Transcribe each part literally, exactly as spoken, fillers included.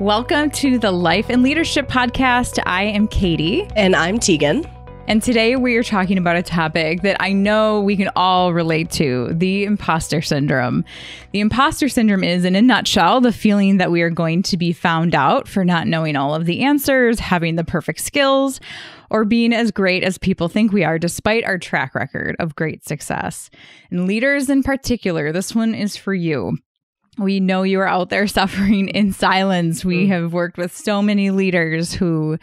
Welcome to the Life and Leadership Podcast. I am Katie. And I'm Tegan. And today we are talking about a topic that I know we can all relate to, the imposter syndrome. The imposter syndrome is, in a nutshell, the feeling that we are going to be found out for not knowing all of the answers, having the perfect skills, or being as great as people think we are, despite our track record of great success. And leaders in particular, this one is for you. We know you are out there suffering in silence. We have worked with so many leaders who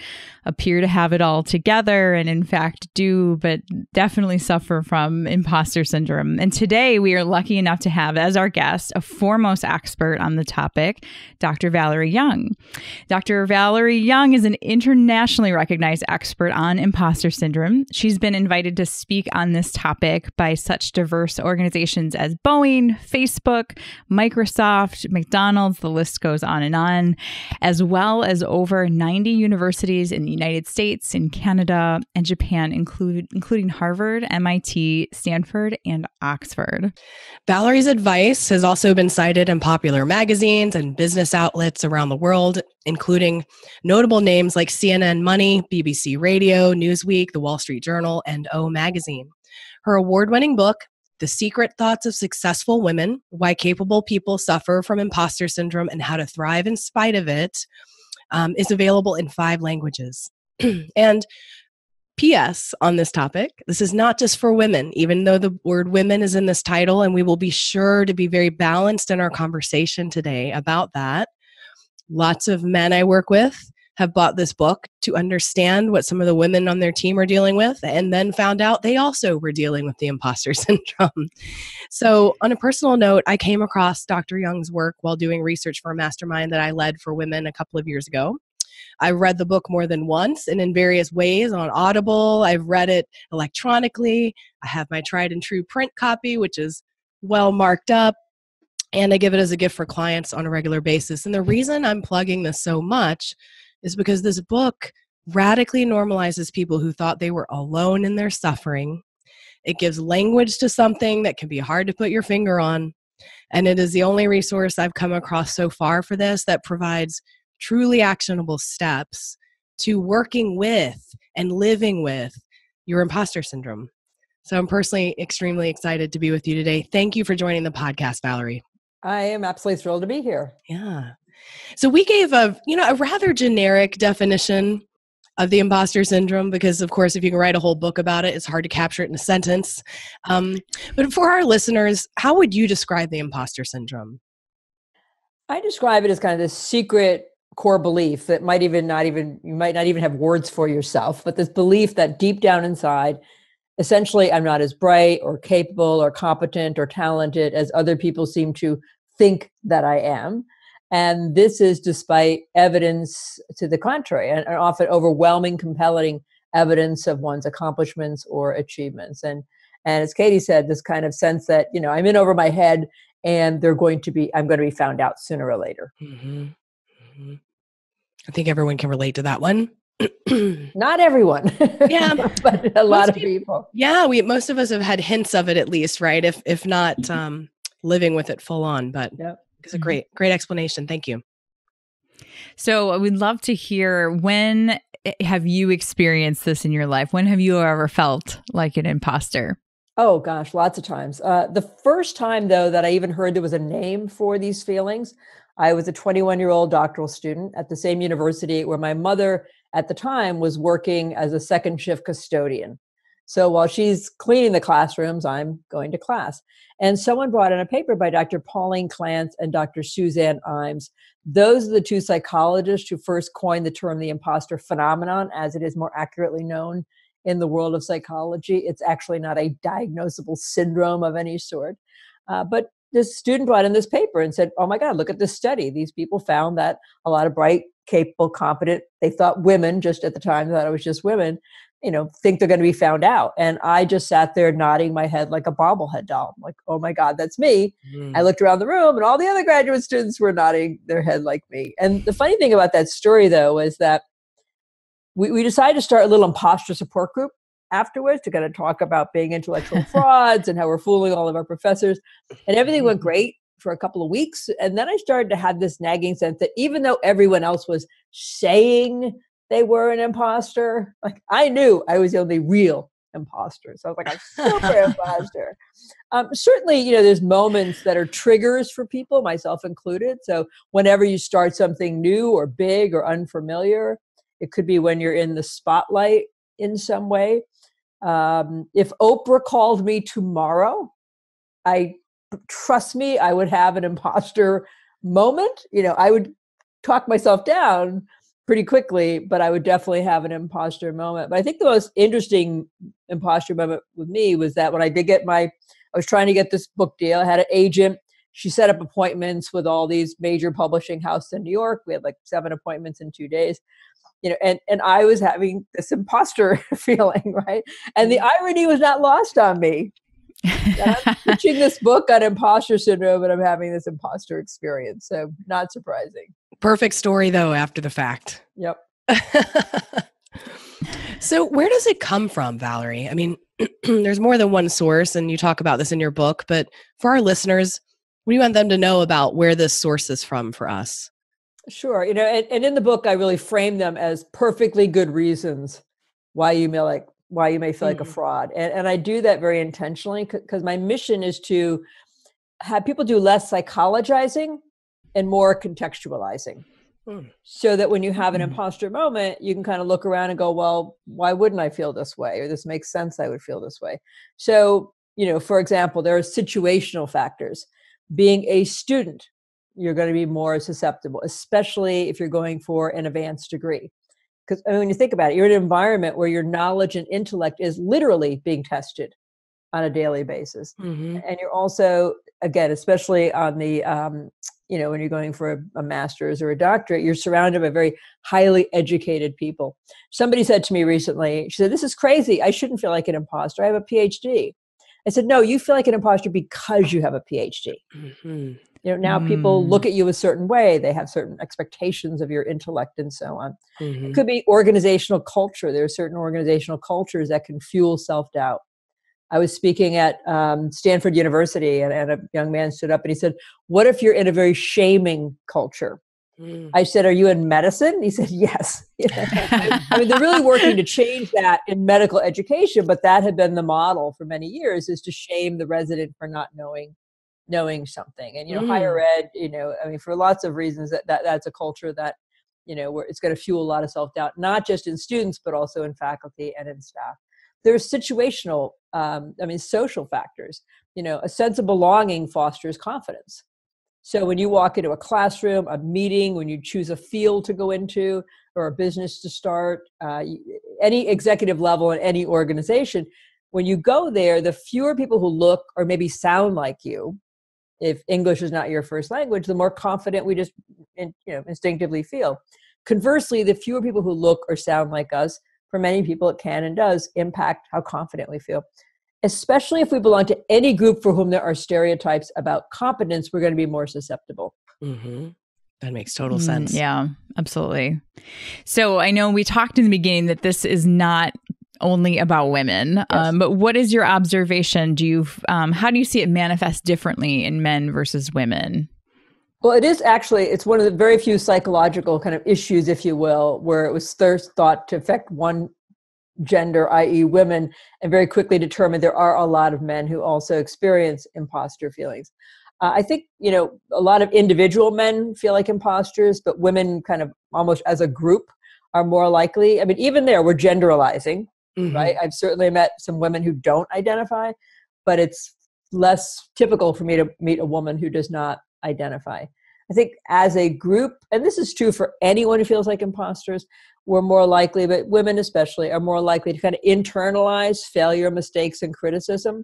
appear to have it all together and in fact do, but definitely suffer from imposter syndrome. And today we are lucky enough to have as our guest a foremost expert on the topic, Doctor Valerie Young. Doctor Valerie Young is an internationally recognized expert on imposter syndrome. She's been invited to speak on this topic by such diverse organizations as Boeing, Facebook, Microsoft, McDonald's, the list goes on and on, as well as over ninety universities in the United States, in Canada, and Japan, include, including Harvard, M I T, Stanford, and Oxford. Valerie's advice has also been cited in popular magazines and business outlets around the world, including notable names like C N N Money, B B C Radio, Newsweek, The Wall Street Journal, and O Magazine. Her award-winning book, The Secret Thoughts of Successful Women, Why Capable People Suffer from Imposter Syndrome and How to Thrive in Spite of It, um, is available in five languages. And P S on this topic, this is not just for women, even though the word women is in this title, and we will be sure to be very balanced in our conversation today about that. Lots of men I work with have bought this book to understand what some of the women on their team are dealing with, and then found out they also were dealing with the imposter syndrome. So on a personal note, I came across Doctor Young's work while doing research for a mastermind that I led for women a couple of years ago. I read the book more than once and in various ways on Audible. I've read it electronically. I have my tried and true print copy, which is well marked up. And I give it as a gift for clients on a regular basis. And the reason I'm plugging this so much is because this book radically normalizes people who thought they were alone in their suffering. It gives language to something that can be hard to put your finger on. And it is the only resource I've come across so far for this that provides truly actionable steps to working with and living with your imposter syndrome. So I'm personally extremely excited to be with you today. Thank you for joining the podcast, Valerie. I am absolutely thrilled to be here. Yeah. So we gave a, you know, a rather generic definition of the imposter syndrome because, of course, if you can write a whole book about it, it's hard to capture it in a sentence. Um, but for our listeners, how would you describe the imposter syndrome? I describe it as kind of this secret core belief that might even not even, you might not even have words for yourself, but this belief that deep down inside, essentially, I'm not as bright or capable or competent or talented as other people seem to think that I am. And this is despite evidence to the contrary, and often overwhelming, compelling evidence of one's accomplishments or achievements. And and as Katie said, this kind of sense that, you know, I'm in over my head and they're going to be, I'm going to be found out sooner or later. Mm-hmm. Mm-hmm. I think everyone can relate to that one. Not everyone. Yeah. But a lot of people, people. Yeah. We, most of us have had hints of it at least, right? If, if not um, living with it full on, but yep. It's a great, great explanation. Thank you. So we'd love to hear, when have you experienced this in your life? When have you ever felt like an imposter? Oh gosh, lots of times. Uh, the first time though, that I even heard there was a name for these feelings, I was a twenty-one year old doctoral student at the same university where my mother at the time was working as a second shift custodian. So while she's cleaning the classrooms, I'm going to class. And someone brought in a paper by Doctor Pauline Clance and Doctor Suzanne Imes. Those are the two psychologists who first coined the term the imposter phenomenon, as it is more accurately known in the world of psychology. It's actually not a diagnosable syndrome of any sort. Uh, but this student brought in this paper and said, oh my God, look at this study. These people found that a lot of bright, capable, competent, they thought women, just at the time, thought it was just women, you know, think they're going to be found out. And I just sat there nodding my head like a bobblehead doll. I'm like, oh my God, that's me. Mm. I looked around the room and all the other graduate students were nodding their head like me. And the funny thing about that story though, was that we, we decided to start a little imposter support group afterwards to kind of talk about being intellectual frauds and how we're fooling all of our professors, and everything went great for a couple of weeks. And then I started to have this nagging sense that even though everyone else was saying they were an imposter, like I knew I was the only real imposter. So I was like, I'm super imposter. Um, certainly, you know, there's moments that are triggers for people, myself included. So whenever you start something new or big or unfamiliar, it could be when you're in the spotlight in some way. Um, if Oprah called me tomorrow, I trust me, I would have an imposter moment. You know, I would talk myself down pretty quickly, but I would definitely have an imposter moment. But I think the most interesting imposter moment with me was that when I did get my, I was trying to get this book deal. I had an agent. She set up appointments with all these major publishing houses in New York. We had like seven appointments in two days. You know, and, and I was having this imposter feeling, right? And the irony was not lost on me. I'm teaching this book on imposter syndrome, and I'm having this imposter experience. So not surprising. Perfect story, though, after the fact. Yep. So where does it come from, Valerie? I mean, there's more than one source, and you talk about this in your book. But for our listeners, we want them to know about where this source is from for us. Sure. You know, and, and in the book, I really frame them as perfectly good reasons why you may like why you may feel mm-hmm. like a fraud. And, and I do that very intentionally because my mission is to have people do less psychologizing and more contextualizing mm. so that when you have an mm. imposter moment, you can kind of look around and go, well, why wouldn't I feel this way? Or this makes sense. I would feel this way. So, you know, for example, there are situational factors. Being a student, you're going to be more susceptible, especially if you're going for an advanced degree. Because I mean, when you think about it, you're in an environment where your knowledge and intellect is literally being tested on a daily basis. Mm-hmm. And you're also, again, especially on the, um, you know, when you're going for a, a master's or a doctorate, you're surrounded by very highly educated people. Somebody said to me recently, she said, this is crazy. I shouldn't feel like an imposter. I have a P H D. I said, no, you feel like an imposter because you have a P H D. Mm-hmm. You know, now mm. people look at you a certain way. They have certain expectations of your intellect and so on. Mm-hmm. It could be organizational culture. There are certain organizational cultures that can fuel self-doubt. I was speaking at um, Stanford University and, and a young man stood up and he said, what if you're in a very shaming culture? Mm. I said, are you in medicine? He said, yes. I mean, they're really working to change that in medical education, but that had been the model for many years is to shame the resident for not knowing knowing something. And, you know, mm. higher ed, you know, I mean, for lots of reasons that, that that's a culture that, you know, where it's going to fuel a lot of self-doubt, not just in students, but also in faculty and in staff. There's situational, um, I mean, social factors, you know, a sense of belonging fosters confidence. So when you walk into a classroom, a meeting, when you choose a field to go into or a business to start, uh, any executive level in any organization, when you go there, the fewer people who look or maybe sound like you, if English is not your first language, the more confident we just you know, instinctively feel. Conversely, the fewer people who look or sound like us, for many people it can and does impact how confident we feel. Especially if we belong to any group for whom there are stereotypes about competence, we're going to be more susceptible. Mm-hmm. That makes total sense. Mm, yeah, absolutely. So I know we talked in the beginning that this is not only about women. Yes. Um, but what is your observation? Do you, um, how do you see it manifest differently in men versus women? Well, it is actually, it's one of the very few psychological kind of issues, if you will, where it was first thought to affect one gender, that is women, and very quickly determined there are a lot of men who also experience imposter feelings. Uh, I think, you know, a lot of individual men feel like imposters, but women kind of almost as a group are more likely. I mean, even there, we're generalizing. Mm-hmm. Right. I've certainly met some women who don't identify, but it's less typical for me to meet a woman who does not identify. I think as a group, and this is true for anyone who feels like imposters, we're more likely, but women especially, are more likely to kind of internalize failure, mistakes, and criticism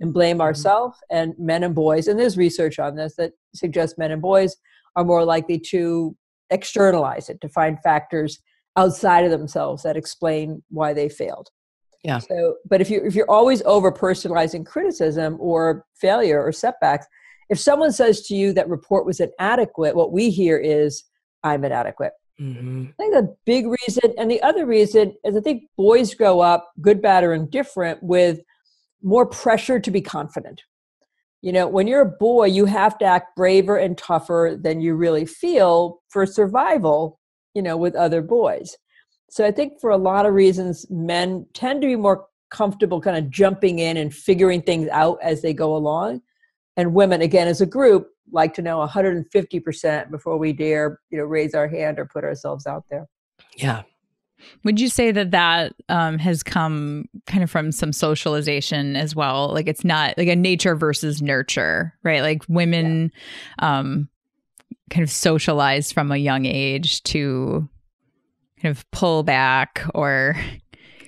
and blame mm-hmm. ourselves. And men and boys, and there's research on this that suggests men and boys are more likely to externalize it, to find factors outside of themselves that explain why they failed. Yeah. So, but if you if you're always over personalizing criticism or failure or setbacks, if someone says to you that report was inadequate, what we hear is I'm inadequate. Mm-hmm. I think that's a big reason, and the other reason is I think boys grow up, good, bad, or indifferent, with more pressure to be confident. You know, when you're a boy, you have to act braver and tougher than you really feel for survival, you know, with other boys. So I think for a lot of reasons, men tend to be more comfortable kind of jumping in and figuring things out as they go along. And women, again, as a group, like to know one hundred fifty percent before we dare, you know, raise our hand or put ourselves out there. Yeah. Would you say that that um, has come kind of from some socialization as well? Like it's not like a nature versus nurture, right? Like women yeah. um, kind of socialized from a young age to kind of pull back or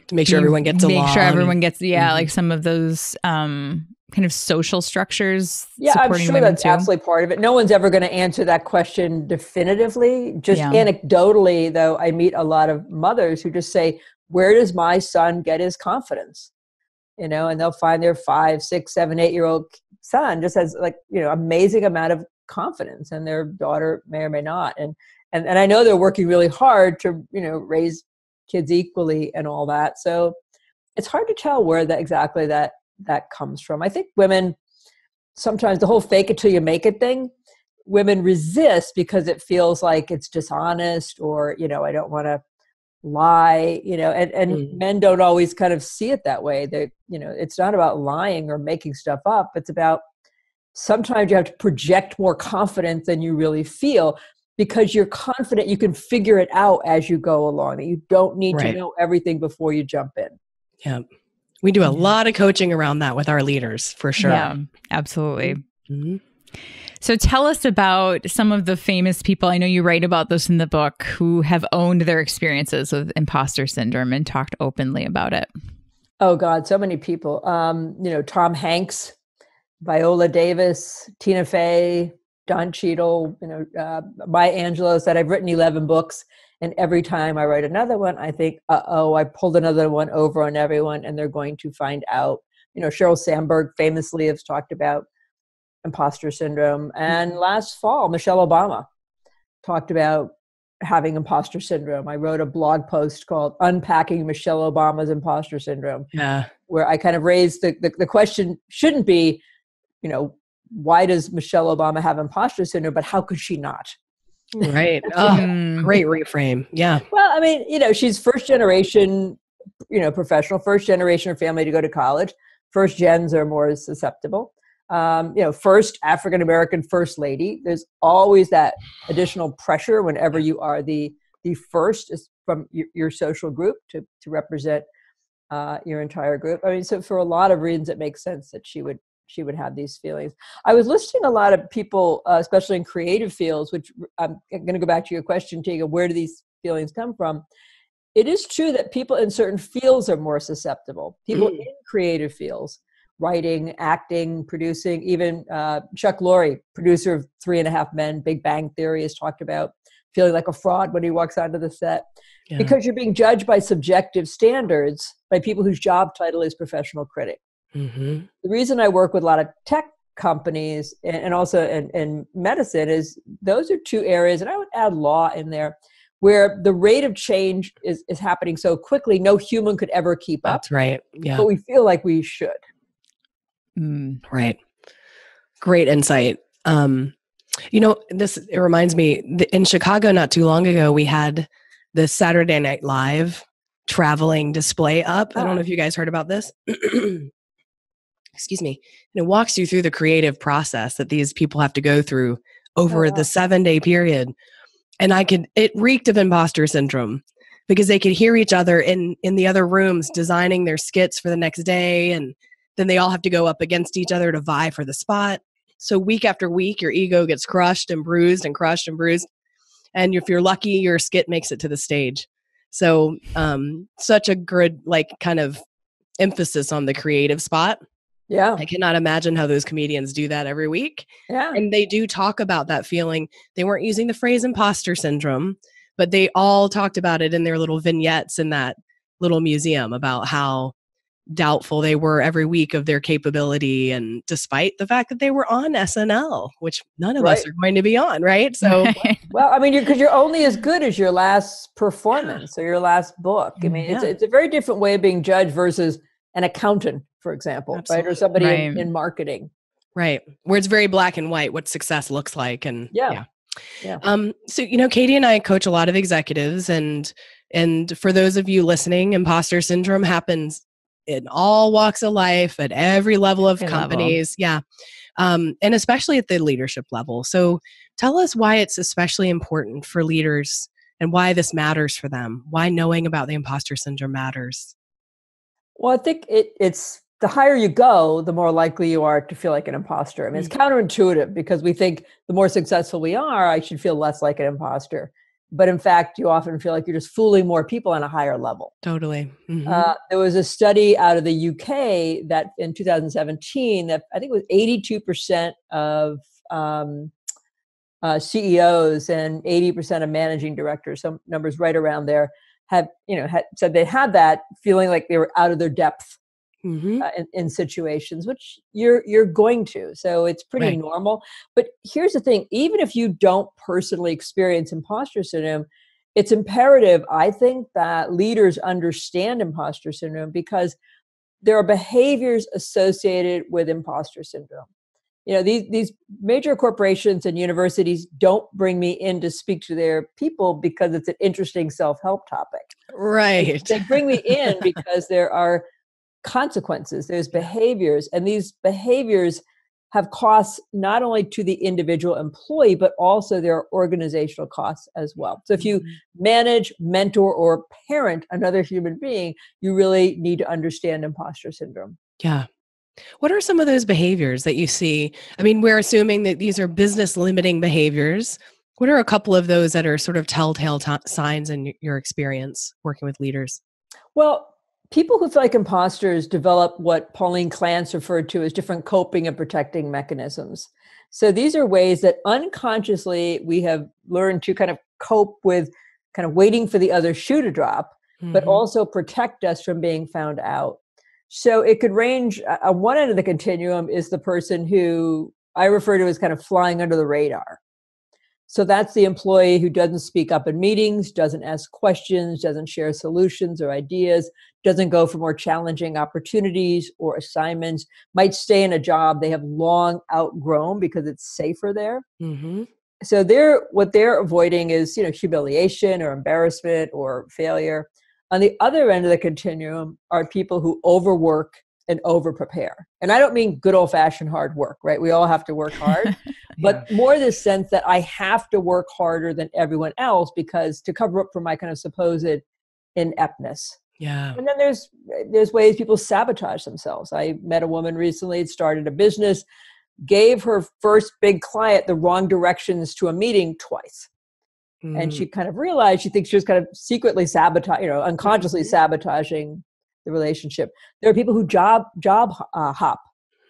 to make sure you, everyone gets make along. Make sure everyone gets, yeah, mm-hmm. like some of those um, kind of social structures. Yeah, I'm sure that's too. absolutely part of it. No one's ever going to answer that question definitively. Just yeah. anecdotally, though, I meet a lot of mothers who just say, where does my son get his confidence? You know, and they'll find their five, six, seven, eight-year-old son just has like, you know, amazing amount of confidence, and their daughter may or may not. And and and I know they're working really hard to, you know, raise kids equally and all that. So it's hard to tell where that exactly that that comes from. I think women, sometimes the whole fake it till you make it thing, women resist because it feels like it's dishonest or, you know, I don't want to lie, you know, and, and mm. men don't always kind of see it that way. They, you know, it's not about lying or making stuff up. It's about sometimes you have to project more confidence than you really feel because you're confident you can figure it out as you go along. You don't need right. to know everything before you jump in. Yeah. We do a lot of coaching around that with our leaders, for sure. Yeah, absolutely. Mm-hmm. So tell us about some of the famous people. I know you write about those in the book who have owned their experiences with imposter syndrome and talked openly about it. Oh, God, so many people. Um, you know, Tom Hanks, Viola Davis, Tina Fey, Don Cheadle, you know, uh, Maya Angelou said, I've written eleven books. And every time I write another one, I think, uh-oh, I pulled another one over on everyone and they're going to find out. You know, Sheryl Sandberg famously has talked about imposter syndrome. And last fall, Michelle Obama talked about having imposter syndrome. I wrote a blog post called Unpacking Michelle Obama's Imposter Syndrome, yeah. where I kind of raised the, the, the question shouldn't be, you know, why does Michelle Obama have imposter syndrome, but how could she not? Right. Oh, great reframe. Yeah. Well, I mean, you know, she's first generation, you know, professional, first generation of family to go to college. First gens are more susceptible. Um, you know, first African-American first lady. There's always that additional pressure whenever you are the the first from your, your social group to, to represent uh, your entire group. I mean, so for a lot of reasons, it makes sense that she would she would have these feelings. I was listening to a lot of people, uh, especially in creative fields, which I'm going to go back to your question, Tegan, where do these feelings come from? It is true that people in certain fields are more susceptible. People in creative fields, writing, acting, producing, even uh, Chuck Lorre, producer of Three and a Half Men, Big Bang Theory, has talked about feeling like a fraud when he walks onto the set. Yeah. Because you're being judged by subjective standards by people whose job title is professional critic. Mm-hmm. The reason I work with a lot of tech companies and, and also in, in medicine is those are two areas, and I would add law in there, where the rate of change is, is happening so quickly, no human could ever keep up. That's right. Yeah. But we feel like we should. Mm, right. Great insight. Um, you know, this it reminds me, in Chicago not too long ago, we had the Saturday Night Live traveling display up. I don't know if you guys heard about this. Excuse me. And it walks you through the creative process that these people have to go through over oh, wow. the seven day period. And I could, it reeked of imposter syndrome because they could hear each other in, in the other rooms designing their skits for the next day. And then they all have to go up against each other to vie for the spot. So week after week, your ego gets crushed and bruised and crushed and bruised. And if you're lucky, your skit makes it to the stage. So um, such a good, like kind of emphasis on the creative spot. Yeah. I cannot imagine how those comedians do that every week. Yeah. And they do talk about that feeling. They weren't using the phrase imposter syndrome, but they all talked about it in their little vignettes in that little museum about how doubtful they were every week of their capability. And despite the fact that they were on S N L, which none of right. us are going to be on, right? So, well, I mean, because you're, you're only as good as your last performance yeah. or your last book. I mean, yeah. it's, it's a very different way of being judged versus an accountant, for example, Absolutely. right? Or somebody right. In, in marketing. Right. Where it's very black and white, what success looks like. And yeah. yeah. yeah. Um, so, you know, Katie and I coach a lot of executives, and, and for those of you listening, imposter syndrome happens in all walks of life, at every level of companies. Yeah. Um, and especially at the leadership level. So tell us why it's especially important for leaders and why this matters for them, why knowing about the imposter syndrome matters. Well, I think it, it's, the higher you go, the more likely you are to feel like an imposter. I mean, it's counterintuitive because we think the more successful we are, I should feel less like an imposter. But in fact, you often feel like you're just fooling more people on a higher level. Totally. Mm-hmm. Uh, there was a study out of the U K that in two thousand seventeen, that I think it was eighty-two percent of um, uh, C E Os and eighty percent of managing directors, some numbers right around there, have you know had, said they had that feeling like they were out of their depth. Mm-hmm. uh, in, in situations, which you're you're going to. So it's pretty right. normal. But here's the thing, even if you don't personally experience imposter syndrome, it's imperative, I think, that leaders understand imposter syndrome because there are behaviors associated with imposter syndrome. You know, these, these major corporations and universities don't bring me in to speak to their people because it's an interesting self-help topic. Right. They, they bring me in because there are consequences, there's behaviors, and these behaviors have costs not only to the individual employee, but also there are organizational costs as well. So if you manage, mentor, or parent another human being, you really need to understand imposter syndrome. Yeah. What are some of those behaviors that you see? I mean, we're assuming that these are business limiting behaviors. What are a couple of those that are sort of telltale t- signs in your experience working with leaders? Well, people who feel like imposters develop what Pauline Clance referred to as different coping and protecting mechanisms. So these are ways that unconsciously we have learned to kind of cope with kind of waiting for the other shoe to drop, mm-hmm. but also protect us from being found out. So it could range, uh, on one end of the continuum is the person who I refer to as kind of flying under the radar. So that's the employee who doesn't speak up in meetings, doesn't ask questions, doesn't share solutions or ideas, doesn't go for more challenging opportunities or assignments, might stay in a job they have long outgrown because it's safer there. Mm-hmm. So they're what they're avoiding is, you know, humiliation or embarrassment or failure. On the other end of the continuum are people who overwork and overprepare. And I don't mean good old-fashioned hard work, right? We all have to work hard, yeah. but more this sense that I have to work harder than everyone else because to cover up for my kind of supposed ineptness. Yeah. And then there's there's ways people sabotage themselves. I met a woman recently, had started a business, gave her first big client the wrong directions to a meeting twice. Mm. And she kind of realized, she thinks she was kind of secretly sabotaging, you know, unconsciously sabotaging the relationship. There are people who job job uh, hop.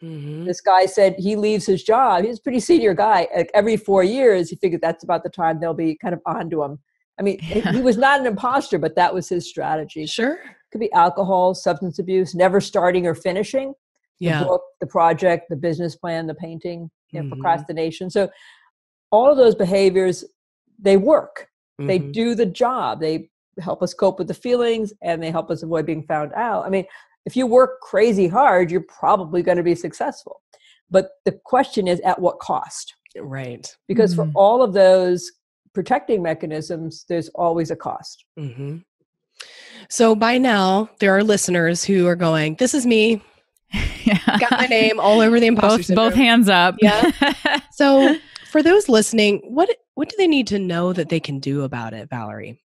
Mm-hmm. This guy said he leaves his job. He's a pretty senior guy. Like every four years, he figured that's about the time they'll be kind of onto him. I mean, yeah. he was not an imposter, but that was his strategy. Sure. It could be alcohol, substance abuse, never starting or finishing. Yeah. The book, the project, the business plan, the painting, you know, mm-hmm. procrastination. So all of those behaviors, they work. Mm-hmm. They do the job. They help us cope with the feelings and they help us avoid being found out. I mean, if you work crazy hard, you're probably going to be successful. But the question is at what cost? Right. Because mm-hmm. for all of those protecting mechanisms, there's always a cost. Mm-hmm. So by now, there are listeners who are going, this is me. Yeah. Got my name all over the imposter both, syndrome. Both hands up. Yeah. So for those listening, what what do they need to know that they can do about it, Valerie?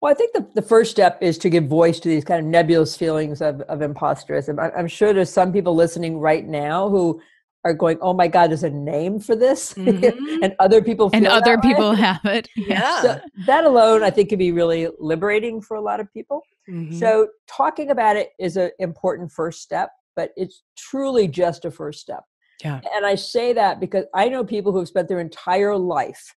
Well, I think the, the first step is to give voice to these kind of nebulous feelings of, of imposterism. I, I'm sure there's some people listening right now who are going, oh my God, there's a name for this. Mm-hmm. and other people feel And other that people way. Have it. Yeah. So that alone, I think, can be really liberating for a lot of people. Mm-hmm. So talking about it is an important first step, but it's truly just a first step. Yeah. And I say that because I know people who have spent their entire life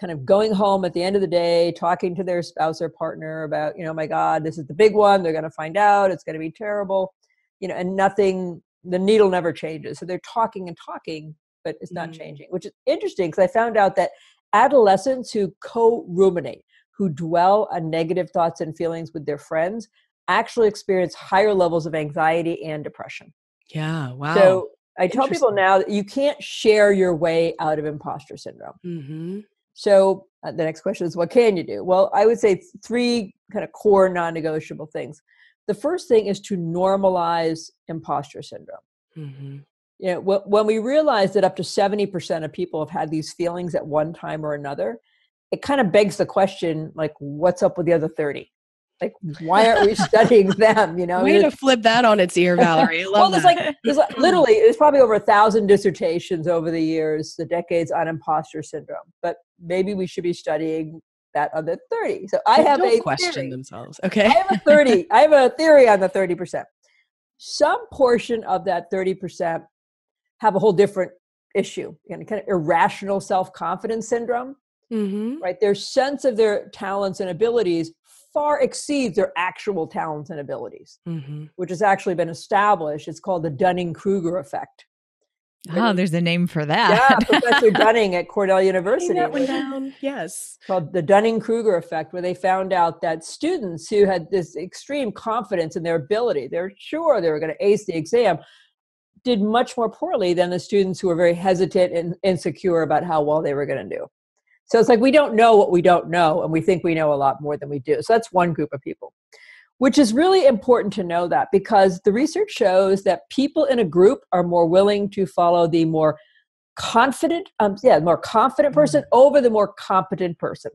kind of going home at the end of the day, talking to their spouse or partner about, you know, my God, this is the big one. They're going to find out. It's going to be terrible. You know, and nothing, the needle never changes. So they're talking and talking, but it's not mm-hmm. changing, which is interesting because I found out that adolescents who co-ruminate, who dwell on negative thoughts and feelings with their friends, actually experience higher levels of anxiety and depression. Yeah. Wow. So I tell people now that you can't share your way out of imposter syndrome. Mm-hmm. So uh, the next question is, what can you do? Well, I would say three kind of core non-negotiable things. The first thing is to normalize imposter syndrome. Mm-hmm. You know, wh- when we realize that up to seventy percent of people have had these feelings at one time or another, it kind of begs the question, like, what's up with the other thirty? Like, why aren't we studying them? You know, way to flip that on its ear, Valerie. I love well, there's that. like, there's like, literally, there's probably over a thousand dissertations over the years, the decades on imposter syndrome. But maybe we should be studying that other thirty. So I have don't a question theory. Themselves. Okay, I have a thirty. I have a theory on the thirty percent. Some portion of that thirty percent have a whole different issue, and kind of irrational self-confidence syndrome. Mm-hmm. Right, their sense of their talents and abilities far exceeds their actual talents and abilities, mm-hmm. which has actually been established. It's called the Dunning-Kruger effect. Ah, oh, there's a name for that. Yeah, Professor Dunning at Cornell University. That one down. Yes. It's called the Dunning-Kruger effect, where they found out that students who had this extreme confidence in their ability, they're sure they were going to ace the exam, did much more poorly than the students who were very hesitant and insecure about how well they were going to do. So it's like, we don't know what we don't know, and we think we know a lot more than we do. So that's one group of people, which is really important to know that, because the research shows that people in a group are more willing to follow the more confident, um, yeah, more confident person mm-hmm. over the more competent person.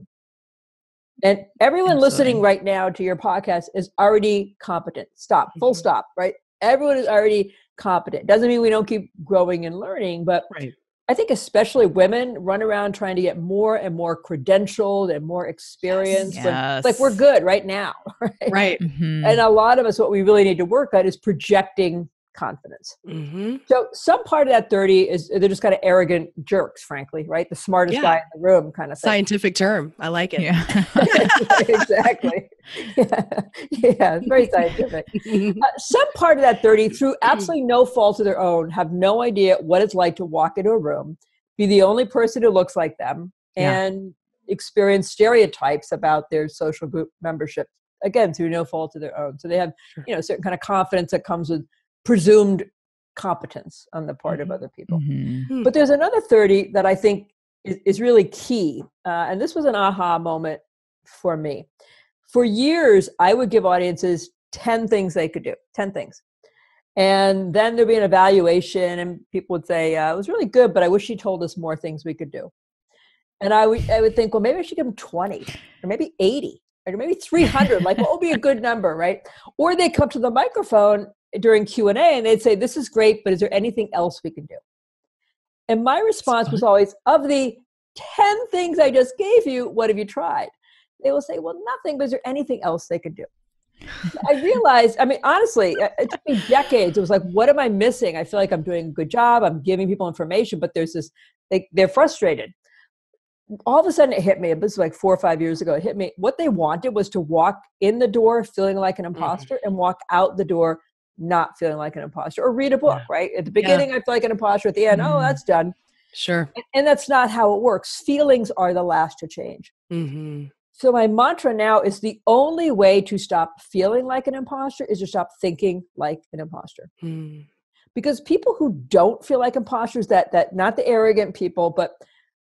And everyone Absolutely. Listening right now to your podcast is already competent. Stop, mm-hmm. full stop, right? Everyone is already competent. Doesn't mean we don't keep growing and learning, but right. I think especially women run around trying to get more and more credentialed and more experienced. Yes, yes. Like, we're good right now. Right. right. Mm-hmm. And a lot of us, what we really need to work on is projecting confidence. Mm-hmm. So some part of that thirty is they're just kind of arrogant jerks, frankly, right? The smartest yeah. guy in the room kind of thing. Scientific term. I like it. Yeah. Exactly. Yeah. yeah. It's very scientific. Uh, some part of that thirty, through absolutely no fault of their own, have no idea what it's like to walk into a room, be the only person who looks like them, and yeah. experience stereotypes about their social group membership. Again, through no fault of their own. So they have, sure. you know, certain kind of confidence that comes with presumed competence on the part mm-hmm. of other people. Mm-hmm. But there's another thirty that I think is, is really key. Uh, and this was an aha moment for me. For years, I would give audiences ten things they could do, ten things. And then there'd be an evaluation, and people would say, uh, it was really good, but I wish she told us more things we could do. And I would, I would think, well, maybe I should give them twenty, or maybe eighty, or maybe three hundred. Like, what would be a good number, right? Or they come to the microphone during Q and A and they'd say, this is great, but is there anything else we can do? And my response was always, of the ten things I just gave you, what have you tried? They will say, well, nothing, but is there anything else they could do? I realized, I mean, honestly, it took me decades. It was like, what am I missing? I feel like I'm doing a good job. I'm giving people information, but there's this, they, they're frustrated. All of a sudden it hit me. It was like four or five years ago. It hit me. What they wanted was to walk in the door feeling like an imposter mm-hmm. and walk out the door not feeling like an imposter, or read a book, yeah. right? At the beginning, yeah. I feel like an imposter. At the end, mm-hmm. oh, that's done. Sure. And, and that's not how it works. Feelings are the last to change. Mm-hmm. So my mantra now is, the only way to stop feeling like an imposter is to stop thinking like an imposter. Mm. Because people who don't feel like imposters, that that not the arrogant people, but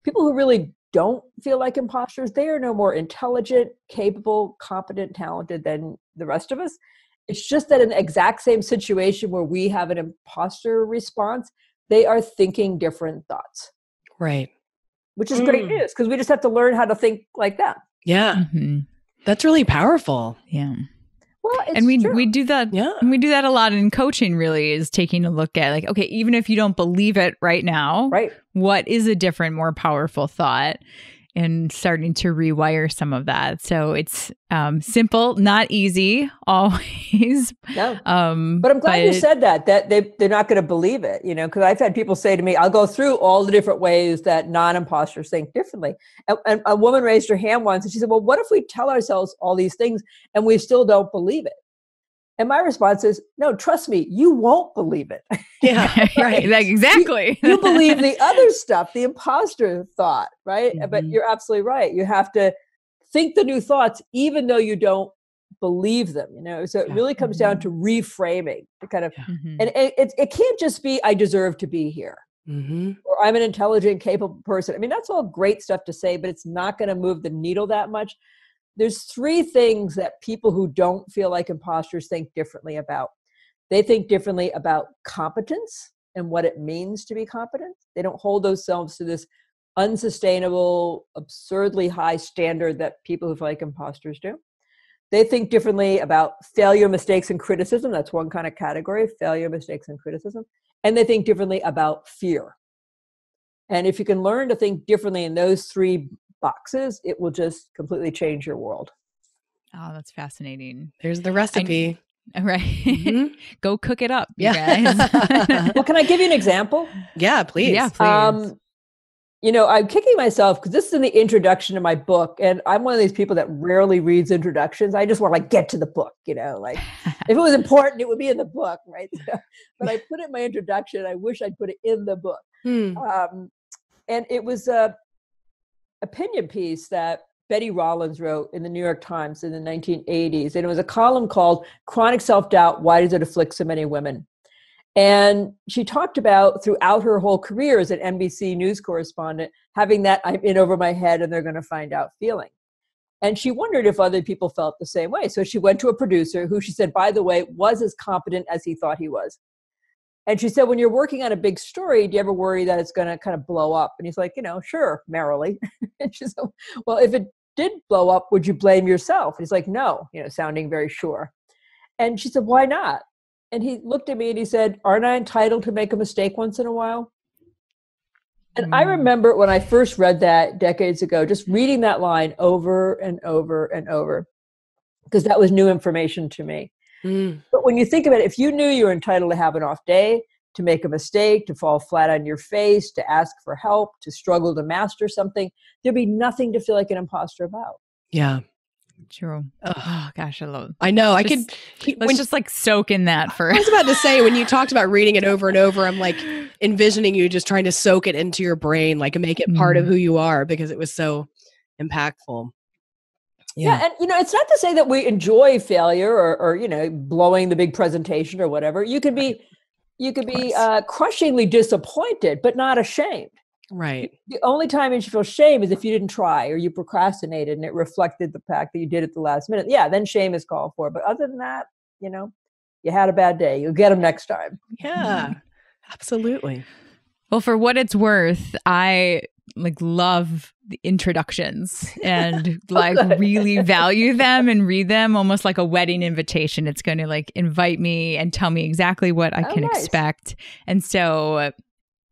people who really don't feel like imposters, they are no more intelligent, capable, competent, talented than the rest of us. It's just that in the exact same situation where we have an imposter response, they are thinking different thoughts. Right. Which is mm. great news, because we just have to learn how to think like that. Yeah. Mm-hmm. That's really powerful. Yeah. Well, it's and we true. we do that. Yeah. And we do that a lot in coaching, really, is taking a look at, like, okay, even if you don't believe it right now, right. what is a different, more powerful thought? And starting to rewire some of that. So it's um, simple, not easy always. No. Um, but I'm glad but you said that, that they, they're not going to believe it, you know, because I've had people say to me, I'll go through all the different ways that non-imposters think differently. And, and a woman raised her hand once and she said, well, what if we tell ourselves all these things and we still don't believe it? And my response is, no, trust me, you won't believe it. Yeah, right. right. Like, exactly. you, you believe the other stuff, the imposter thought, right? Mm-hmm. But you're absolutely right. You have to think the new thoughts, even though you don't believe them, you know? So it really comes mm-hmm. down to reframing the kind of, mm-hmm. and it, it can't just be, I deserve to be here. Mm-hmm. Or I'm an intelligent, capable person. I mean, that's all great stuff to say, but it's not going to move the needle that much. There's three things that people who don't feel like imposters think differently about. They think differently about competence and what it means to be competent. They don't hold themselves to this unsustainable, absurdly high standard that people who feel like imposters do. They think differently about failure, mistakes, and criticism. That's one kind of category, failure, mistakes, and criticism. And they think differently about fear. And if you can learn to think differently in those three boxes, it will just completely change your world. Oh, that's fascinating. There's the recipe. I- Right. Mm-hmm. Go cook it up, you yeah. guys. Well, can I give you an example? Yeah, please. Yeah, please. Um, you know, I'm kicking myself because this is in the introduction to my book. And I'm one of these people that rarely reads introductions. I just want to like get to the book, you know, like if it was important, it would be in the book, right? But I put it in my introduction. I wish I'd put it in the book. Hmm. Um, and it was a opinion piece that Betty Rollins wrote in the New York Times in the nineteen eighties. And it was a column called Chronic Self-Doubt, Why Does It Afflict So Many Women? And she talked about throughout her whole career as an N B C news correspondent, having that I'm in over my head and they're going to find out feeling. And she wondered if other people felt the same way. So she went to a producer who she said, by the way, was as competent as he thought he was. And she said, when you're working on a big story, do you ever worry that it's going to kind of blow up? And he's like, you know, sure, merrily. And she said, well, if it did blow up, would you blame yourself? And he's like, no, you know, sounding very sure. And she said, why not? And he looked at me and he said, aren't I entitled to make a mistake once in a while? And mm. I remember when I first read that decades ago, just reading that line over and over and over, because that was new information to me. Mm. But when you think about it, if you knew you were entitled to have an off day, to make a mistake, to fall flat on your face, to ask for help, to struggle to master something, there'd be nothing to feel like an imposter about. Yeah. True. Ugh. Oh gosh, I love it. I know. Just, I could keep, let's when, just like soak in that for I was about to say, when you talked about reading it over and over, I'm like envisioning you just trying to soak it into your brain, like make it part mm. of who you are, because it was so impactful. Yeah. yeah. And, you know, it's not to say that we enjoy failure or, or, you know, blowing the big presentation or whatever. You could be, you could be uh, crushingly disappointed, but not ashamed. Right. The only time you should feel shame is if you didn't try or you procrastinated and it reflected the fact that you did it the last minute. Yeah. Then shame is called for. But other than that, you know, you had a bad day. You'll get them next time. Yeah, mm-hmm. Absolutely. Well, for what it's worth, I like love the introductions and like really value them and read them almost like a wedding invitation. It's going to like invite me and tell me exactly what I oh, can nice. expect. And so uh,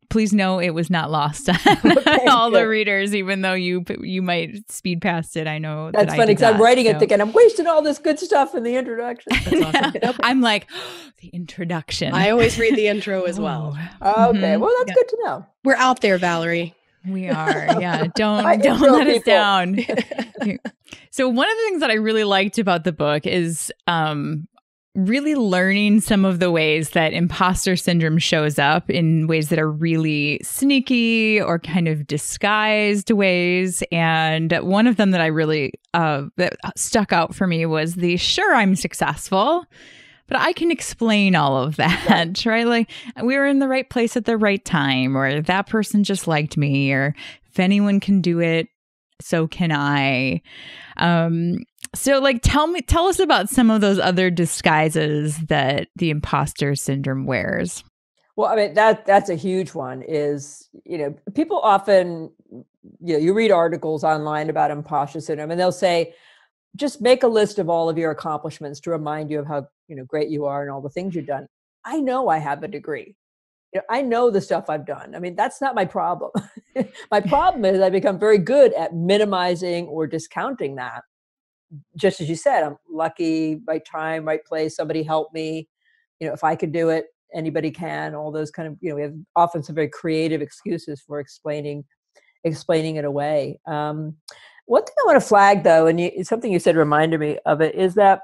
please know it was not lost on okay, all good. the readers, even though you you might speed past it. I know that's that funny because that, I'm writing so. it thinking I'm wasting all this good stuff in the introduction. That's awesome. yeah. I'm like oh, the introduction. I always read the intro as well. Oh, okay, mm-hmm. well that's yeah. good to know. We're out there, Valerie. We are. Yeah. Don't, don't let us down. So one of the things that I really liked about the book is um, really learning some of the ways that imposter syndrome shows up in ways that are really sneaky or kind of disguised ways. And one of them that I really uh, that stuck out for me was the sure, I'm successful, but I can explain all of that, right? Like we were in the right place at the right time, or that person just liked me, or if anyone can do it, so can I. Um, so like, tell me, tell us about some of those other disguises that the imposter syndrome wears. Well, I mean, that that's a huge one is, you know, people often, you know, you read articles online about imposter syndrome and they'll say, just make a list of all of your accomplishments to remind you of how, you know, great you are and all the things you've done. I know I have a degree. You know, I know the stuff I've done. I mean, that's not my problem. My problem is I become very good at minimizing or discounting that. Just as you said, I'm lucky, right time, right place, somebody helped me. You know, if I could do it, anybody can, all those kind of, you know, we have often some very creative excuses for explaining, explaining it away. Um, One thing I want to flag, though, and you, something you said reminded me of it, is that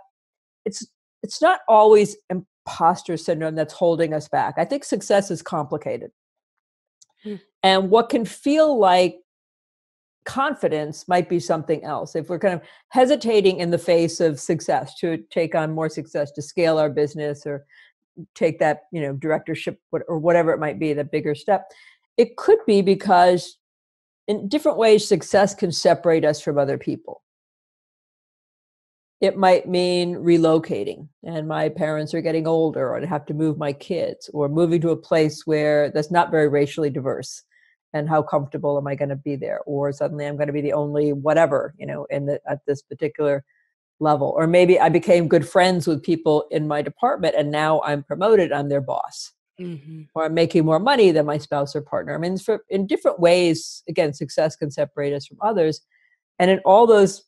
it's it's not always imposter syndrome that's holding us back. I think success is complicated. Mm. And what can feel like confidence might be something else. If we're kind of hesitating in the face of success to take on more success, to scale our business or take that, you know, directorship or whatever it might be, the bigger step, it could be because in different ways, success can separate us from other people. It might mean relocating and my parents are getting older and I have to move my kids, or moving to a place where that's not very racially diverse. And how comfortable am I going to be there? Or suddenly I'm going to be the only whatever, you know, in the, at this particular level. Or maybe I became good friends with people in my department and now I'm promoted, I'm their boss. Mm-hmm. Or I'm making more money than my spouse or partner. I mean, for, in different ways, again, success can separate us from others. And in all those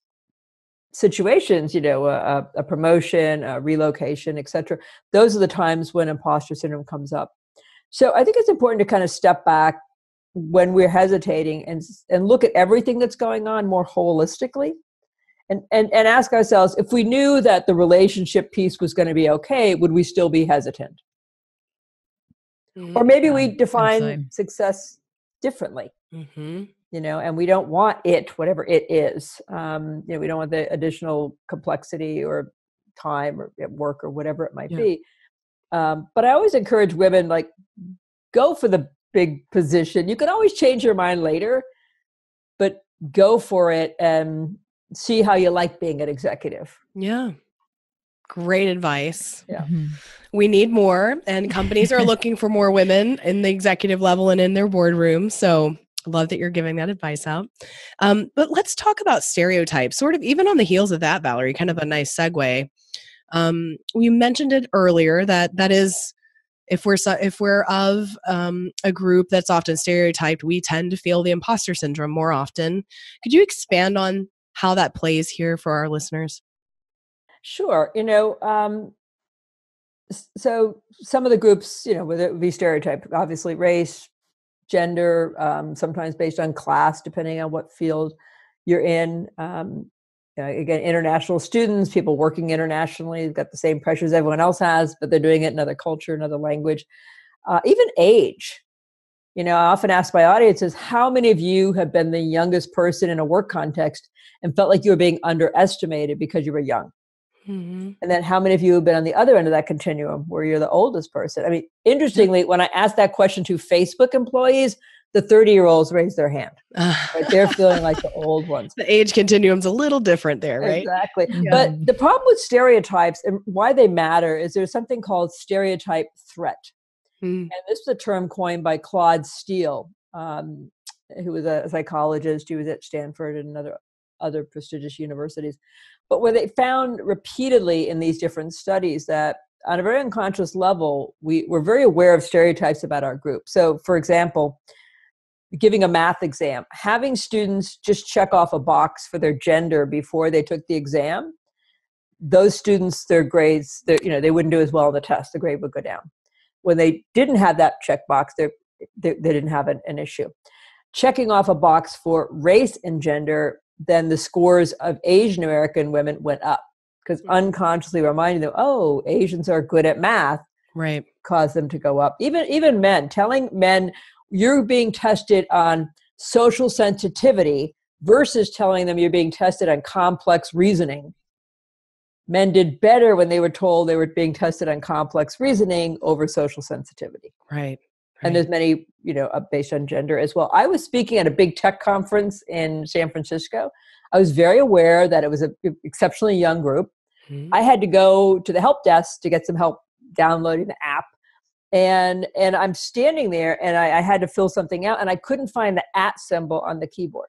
situations, you know, a, a promotion, a relocation, et cetera, those are the times when imposter syndrome comes up. So I think it's important to kind of step back when we're hesitating and and look at everything that's going on more holistically and, and, and ask ourselves, if we knew that the relationship piece was going to be okay, would we still be hesitant? Mm-hmm. Or maybe we define Absolutely. success differently, mm-hmm. you know, and we don't want it, whatever it is. Um, you know, we don't want the additional complexity or time or at work or whatever it might yeah. be. Um, but I always encourage women, like, go for the big position. You can always change your mind later, but go for it and see how you like being an executive. Yeah. Great advice. Yeah. Mm-hmm. We need more, and companies are looking for more women in the executive level and in their boardroom. So love that you're giving that advice out. Um, but let's talk about stereotypes, sort of even on the heels of that, Valerie, kind of a nice segue. Um, you mentioned it earlier that that is, if we're, if we're of um, a group that's often stereotyped, we tend to feel the imposter syndrome more often. Could you expand on how that plays here for our listeners? Sure. You know, um, so some of the groups, you know, whether it would be stereotyped, obviously race, gender, um, sometimes based on class, depending on what field you're in. Um, you know, again, international students, people working internationally, got the same pressures everyone else has, but they're doing it in another culture, another language, uh, even age. You know, I often ask my audiences, how many of you have been the youngest person in a work context and felt like you were being underestimated because you were young? Mm-hmm. And then how many of you have been on the other end of that continuum where you're the oldest person? I mean, interestingly, when I asked that question to Facebook employees, the thirty-year-olds raised their hand. Right? They're feeling like the old ones. The age continuum's a little different there, right? Exactly. Yeah. But the problem with stereotypes and why they matter is there's something called stereotype threat. Mm. And this is a term coined by Claude Steele, um, who was a psychologist. He was at Stanford and another other prestigious universities. But where they found repeatedly in these different studies that on a very unconscious level, we were very aware of stereotypes about our group. So for example, giving a math exam, having students just check off a box for their gender before they took the exam, those students, their grades, their, you know, they wouldn't do as well on the test, the grade would go down. When they didn't have that checkbox, they, they didn't have an, an issue. Checking off a box for race and gender, then the scores of Asian American women went up because unconsciously reminding them, oh, Asians are good at math, right? Caused them to go up. Even even men, telling men you're being tested on social sensitivity versus telling them you're being tested on complex reasoning. Men did better when they were told they were being tested on complex reasoning over social sensitivity. Right. Right. And there's many, you know, based on gender as well. I was speaking at a big tech conference in San Francisco. I was very aware that it was an exceptionally young group. Mm-hmm. I had to go to the help desk to get some help downloading the app. And and I'm standing there and I, I had to fill something out and I couldn't find the at symbol on the keyboard.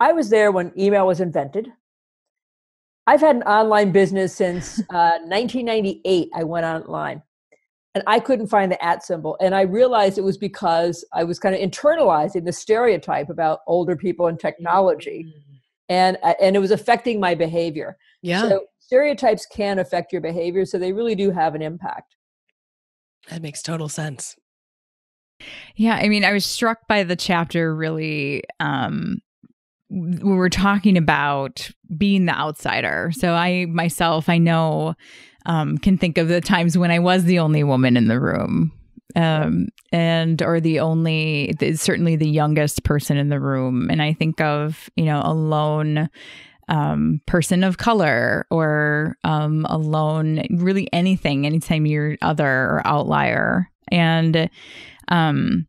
I was there when email was invented. I've had an online business since uh, nineteen ninety-eight. I went online. And I couldn't find the at symbol. And I realized it was because I was kind of internalizing the stereotype about older people and technology. Mm-hmm. And, and it was affecting my behavior. Yeah. So stereotypes can affect your behavior. So they really do have an impact. That makes total sense. Yeah. I mean, I was struck by the chapter really, um, we were talking about being the outsider. So I myself, I know, um, can think of the times when I was the only woman in the room um, and or the only, certainly the youngest person in the room. And I think of, you know, a lone um, person of color, or um, a lone, really anything, anytime you're other or outlier. And um,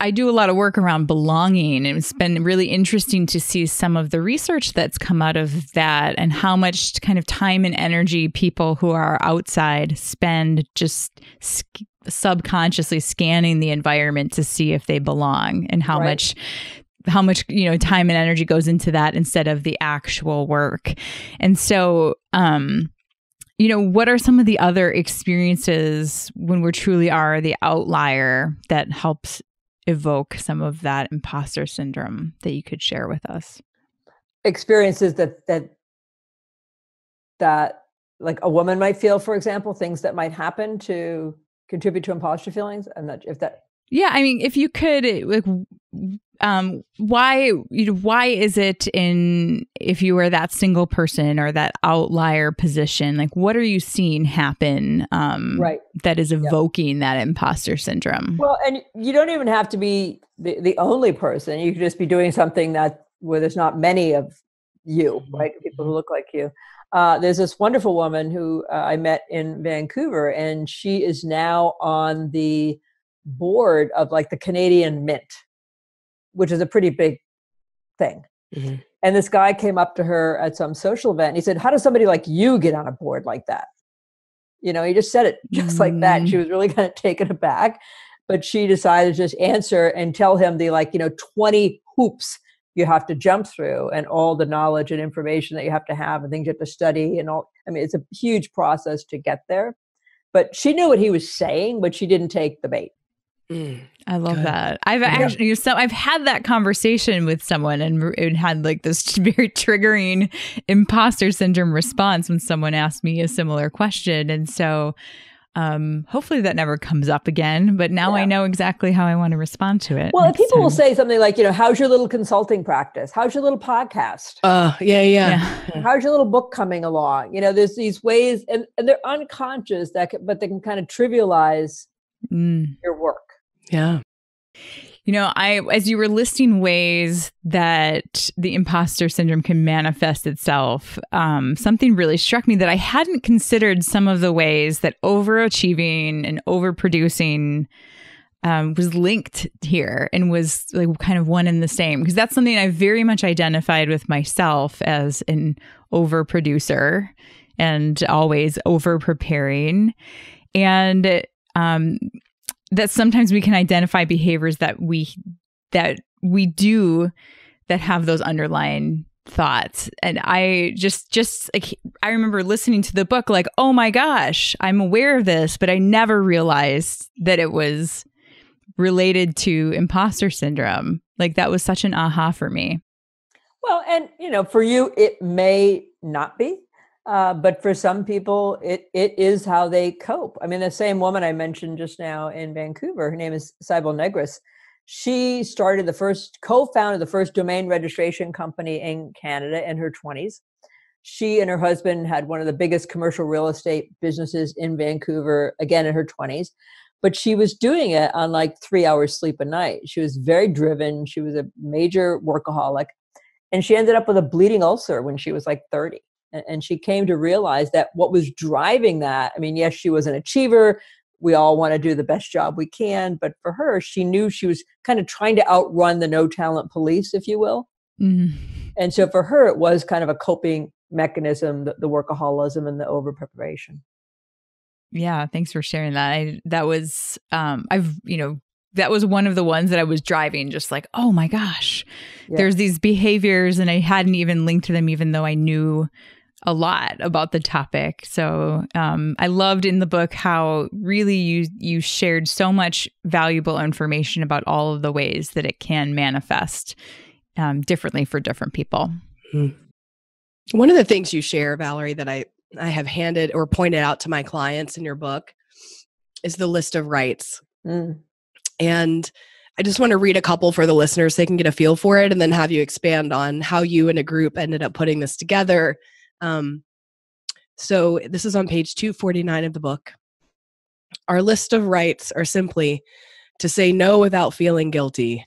I do a lot of work around belonging, and it's been really interesting to see some of the research that's come out of that, and how much kind of time and energy people who are outside spend just sk- subconsciously scanning the environment to see if they belong, and how right. much how much you know time and energy goes into that instead of the actual work. And so um you know, what are some of the other experiences when we truly are the outlier that helps evoke some of that imposter syndrome that you could share with us? Experiences that, that, that like a woman might feel, for example, things that might happen to contribute to imposter feelings. I'm not sure if that. Yeah. I mean, if you could, like, um, why, you know, why is it in, if you were that single person or that outlier position, like, what are you seeing happen um, right. that is evoking yeah. that imposter syndrome? Well, and you don't even have to be the, the only person. You could just be doing something that where there's not many of you, right? People who look like you. Uh, there's this wonderful woman who uh, I met in Vancouver, and she is now on the board of like the Canadian Mint, which is a pretty big thing. Mm-hmm. And this guy came up to her at some social event, and he said, "How does somebody like you get on a board like that?" You know, he just said it just mm-hmm. like that. And she was really kind of taken aback, but she decided to just answer and tell him the, like, you know, twenty hoops you have to jump through, and all the knowledge and information that you have to have, and things you have to study, and all. I mean, it's a huge process to get there, but she knew what he was saying, but she didn't take the bait. Mm, I love good. that. I've yeah. actually, so I've had that conversation with someone, and, and had like this very triggering imposter syndrome response when someone asked me a similar question. And so um, hopefully that never comes up again, but now yeah. I know exactly how I want to respond to it. Well, if people time. will say something like, you know, how's your little consulting practice? How's your little podcast? Uh, yeah, yeah. yeah. How's your little book coming along? You know, there's these ways, and, and they're unconscious that, can, but they can kind of trivialize mm. your work. Yeah. You know, I, as you were listing ways that the imposter syndrome can manifest itself, um, something really struck me that I hadn't considered, some of the ways that overachieving and overproducing um, was linked here, and was like kind of one and the same. Because that's something I very much identified with myself as an overproducer and always overpreparing. And, um, that sometimes we can identify behaviors that we that we do that have those underlying thoughts. And I just just like, I remember listening to the book like, oh my gosh, I'm aware of this, but I never realized that it was related to imposter syndrome. Like, that was such an aha for me. Well, and you know, for you it may not be. Uh, but for some people, it it is how they cope. I mean, the same woman I mentioned just now in Vancouver, her name is Cybele Negris. She started the first, co-founded the first domain registration company in Canada in her twenties. She and her husband had one of the biggest commercial real estate businesses in Vancouver, again, in her twenties. But she was doing it on like three hours sleep a night. She was very driven. She was a major workaholic. And she ended up with a bleeding ulcer when she was like thirty. And she came to realize that what was driving that, I mean, yes, she was an achiever. We all want to do the best job we can. But for her, she knew she was kind of trying to outrun the no talent police, if you will. Mm-hmm. And so for her, it was kind of a coping mechanism, the, the workaholism and the overpreparation. Yeah. Thanks for sharing that. I, that was, um, I've, you know, that was one of the ones that I was driving, just like, oh my gosh, yeah. there's these behaviors, and I hadn't even linked to them, even though I knew a lot about the topic. So um, I loved in the book how really you you shared so much valuable information about all of the ways that it can manifest um, differently for different people. Mm-hmm. One of the things you share, Valerie, that I, I have handed or pointed out to my clients in your book is the list of rights. Mm. And I just want to read a couple for the listeners so they can get a feel for it, and then have you expand on how you and a group ended up putting this together. Um, so this is on page two forty-nine of the book. Our list of rights are simply to say no without feeling guilty,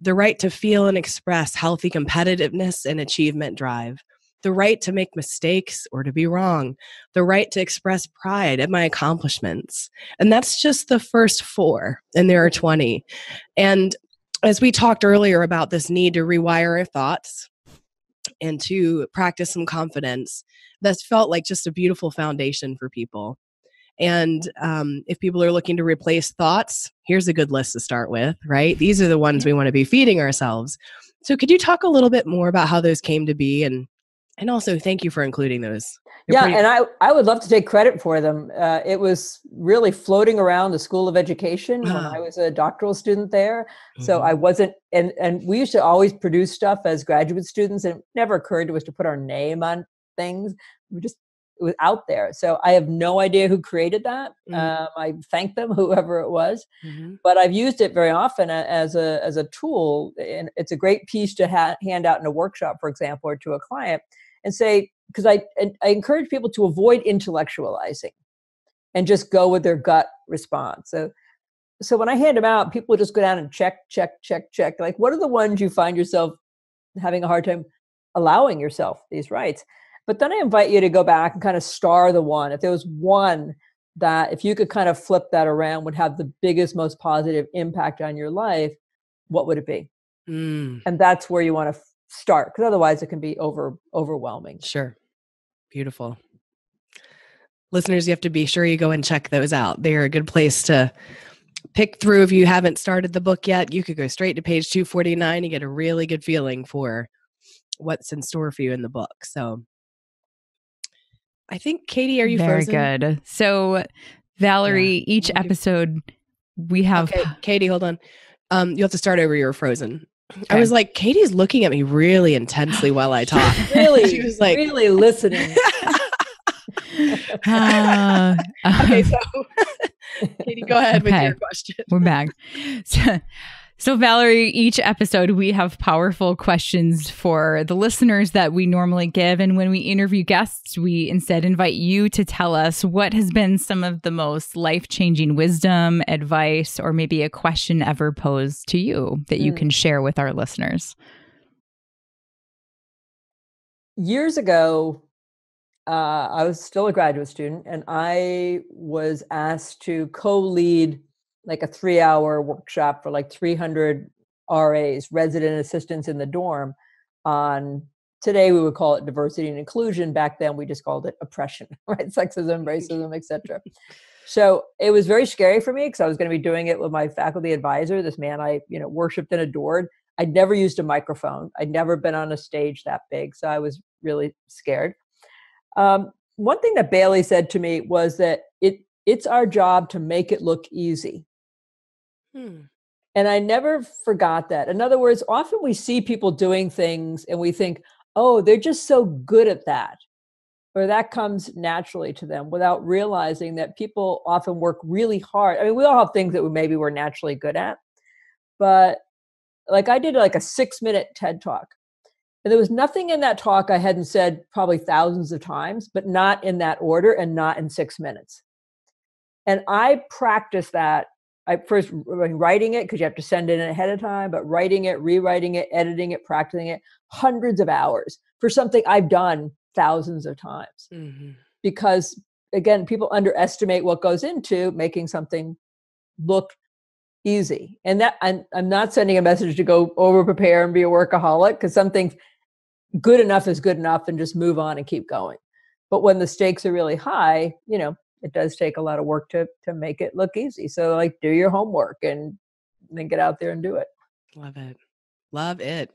the right to feel and express healthy competitiveness and achievement drive, the right to make mistakes or to be wrong, the right to express pride at my accomplishments. And that's just the first four, and there are twenty. And as we talked earlier about this need to rewire our thoughts and to practice some confidence, that's felt like just a beautiful foundation for people. And um, if people are looking to replace thoughts, here's a good list to start with, right? These are the ones we want to be feeding ourselves. So could you talk a little bit more about how those came to be? And And also, thank you for including those. They're yeah, pretty- and I, I would love to take credit for them. Uh, it was really floating around the School of Education uh-huh. when I was a doctoral student there. Mm-hmm. So I wasn't, and, and we used to always produce stuff as graduate students, and it never occurred to us to put our name on things. We just, it was out there. So I have no idea who created that. Mm-hmm. Um, I thank them, whoever it was. Mm-hmm. But I've used it very often as a as a tool. And it's a great piece to ha- hand out in a workshop, for example, or to a client. And say, because I I encourage people to avoid intellectualizing and just go with their gut response. So, so when I hand them out, people just go down and check, check, check, check. Like, what are the ones you find yourself having a hard time allowing yourself these rights? But then I invite you to go back and kind of star the one. If there was one that, if you could kind of flip that around, would have the biggest, most positive impact on your life, what would it be? Mm. And that's where you want to start, because otherwise it can be over overwhelming. Sure. Beautiful. Listeners, you have to be sure you go and check those out. They're a good place to pick through. If you haven't started the book yet, you could go straight to page two forty-nine and get a really good feeling for what's in store for you in the book. So I think, Katie, are you Very frozen? Very good. So Valerie, yeah. each episode we have... Okay, Katie, hold on. Um, you'll have to start over. You're frozen. Okay. I was like, Katie's looking at me really intensely while I talk. Really? She was like, really listening. uh, okay, so Katie, go ahead okay. with your question. We're back. So, so Valerie, each episode we have powerful questions for the listeners that we normally give. And when we interview guests, we instead invite you to tell us what has been some of the most life-changing wisdom, advice, or maybe a question ever posed to you that you mm. can share with our listeners. Years ago, uh, I was still a graduate student, and I was asked to co-lead like a three-hour workshop for like three hundred R As, resident assistants in the dorm, on, today we would call it diversity and inclusion. Back then we just called it oppression, right? Sexism, racism, et cetera. So it was very scary for me because I was going to be doing it with my faculty advisor, this man I, you know, worshipped and adored. I'd never used a microphone. I'd never been on a stage that big. So I was really scared. Um, one thing that Bailey said to me was that it it's our job to make it look easy. Hmm. And I never forgot that. In other words, often we see people doing things and we think, oh, they're just so good at that, or that comes naturally to them, without realizing that people often work really hard. I mean, we all have things that we maybe we're naturally good at, but like I did like a six minute TED talk, and there was nothing in that talk I hadn't said probably thousands of times, but not in that order and not in six minutes. And I practiced that. I first writing it, because you have to send it in ahead of time, but writing it, rewriting it, editing it, practicing it, hundreds of hours for something I've done thousands of times. Mm-hmm. Because again, people underestimate what goes into making something look easy. And that I'm, I'm not sending a message to go over prepare and be a workaholic, because some things good enough is good enough and just move on and keep going. But when the stakes are really high, you know, it does take a lot of work to to make it look easy. So like do your homework and then get out there and do it. Love it. Love it.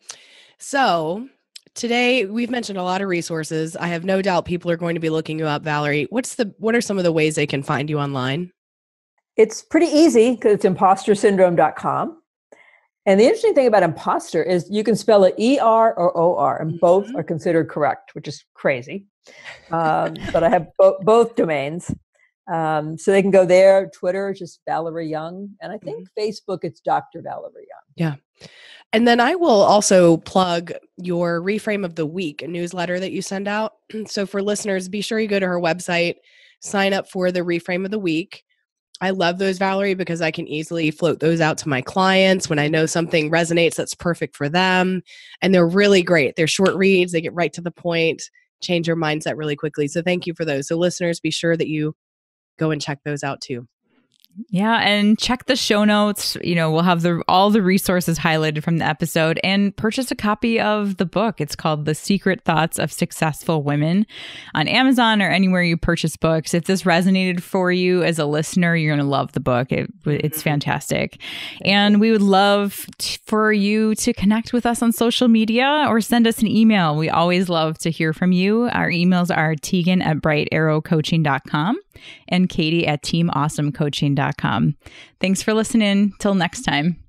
So today we've mentioned a lot of resources. I have no doubt people are going to be looking you up, Valerie. What's the what are some of the ways they can find you online? It's pretty easy because it's imposter syndrome dot com. And the interesting thing about imposter is you can spell it E R or O R, and both mm-hmm. are considered correct, which is crazy. Um, but I have bo- both domains. Um, so they can go there. Twitter, just Valerie Young. And I think mm-hmm. Facebook, it's Doctor Valerie Young. Yeah. And then I will also plug your Reframe of the Week, a newsletter that you send out. So for listeners, be sure you go to her website, sign up for the Reframe of the Week. I love those, Valerie, because I can easily float those out to my clients when I know something resonates that's perfect for them. And they're really great. They're short reads. They get right to the point, change your mindset really quickly. So thank you for those. So listeners, be sure that you go and check those out too. Yeah. And check the show notes. You know, we'll have the all the resources highlighted from the episode, and purchase a copy of the book. It's called The Secret Thoughts of Successful Women on Amazon or anywhere you purchase books. If this resonated for you as a listener, you're going to love the book. It, it's fantastic. And we would love t- for you to connect with us on social media or send us an email. We always love to hear from you. Our emails are Tegan at bright arrow coaching dot com and Katie at team awesome coaching dot com. Thanks for listening. Till next time.